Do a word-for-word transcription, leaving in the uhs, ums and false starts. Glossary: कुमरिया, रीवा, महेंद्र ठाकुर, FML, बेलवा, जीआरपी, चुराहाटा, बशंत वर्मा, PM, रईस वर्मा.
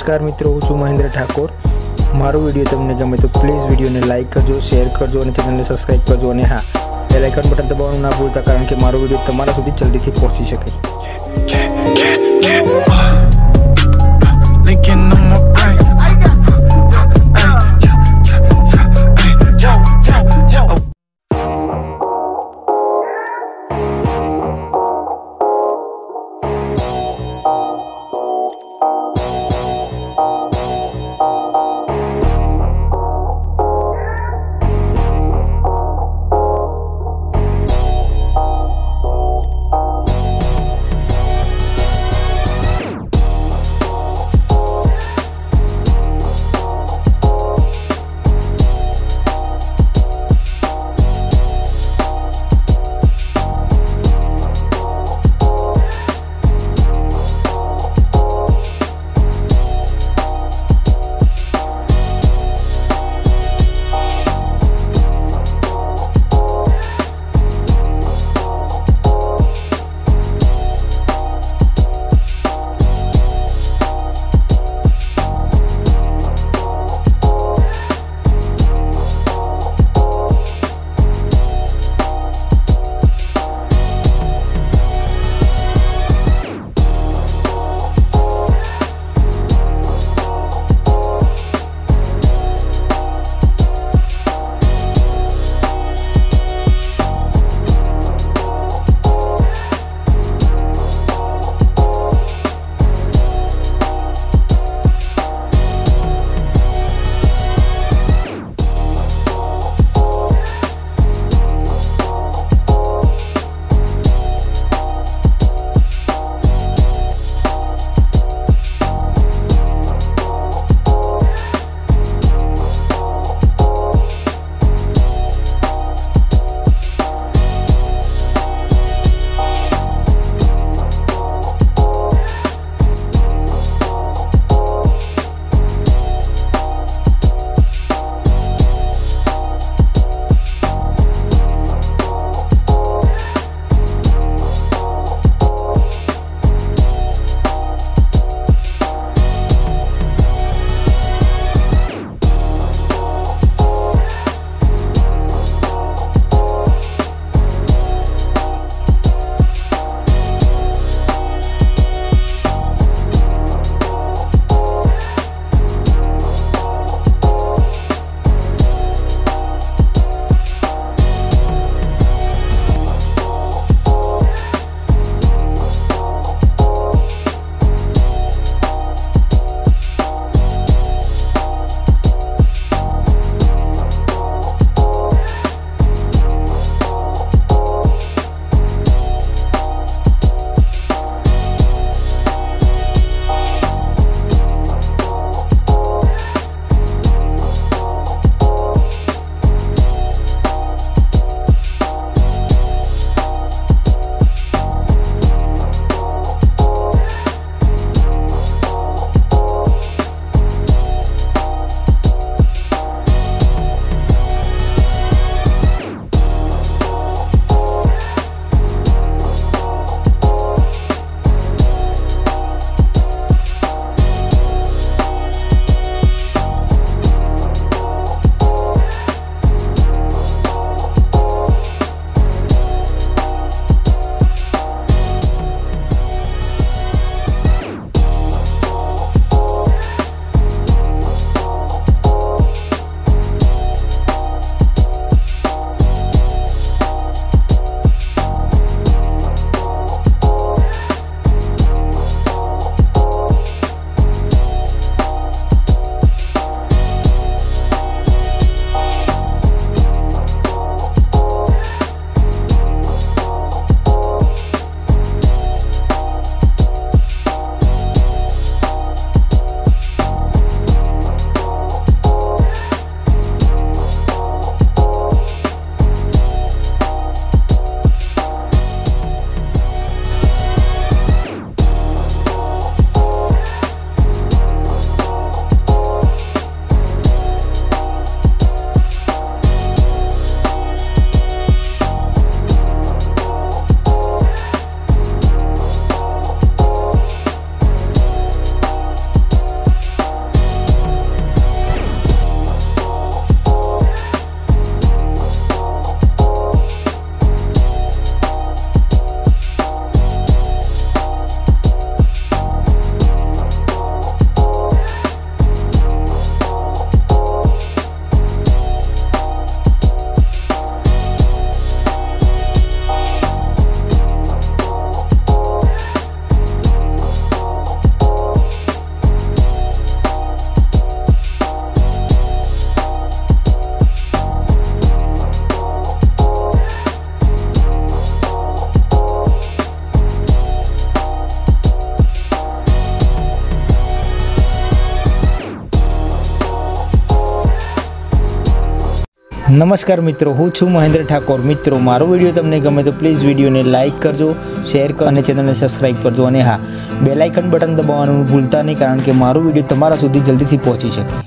नमस्कार मित्रों, हूँ महेंद्र ठाकुर। मारो विडियो तमने गमे तो प्लीज विडियो ने लाइक करजो, शेयर करजो और चैनल ने सब्सक्राइब करजो। और हाँ, बेल आइकन बटन दबाव ना भूलता, कारण कि मारो विडियो तमारा सुधी जल्दी थी पहुंची सके। नमस्कार मित्रों, हूँ छूँ महेंद्र ठाकुर। मित्रों, मारो विडियो तमने गमे तो प्लीज़ विडियो ने लाइक करजो, शेर कर अने चैनल ने सब्सक्राइब करजो और हाँ बेल आइकन बटन दबाववानुं भूलता नहीं, कारण के मारो विडियो तमारा सुधी जल्दी थी पहुंची सके।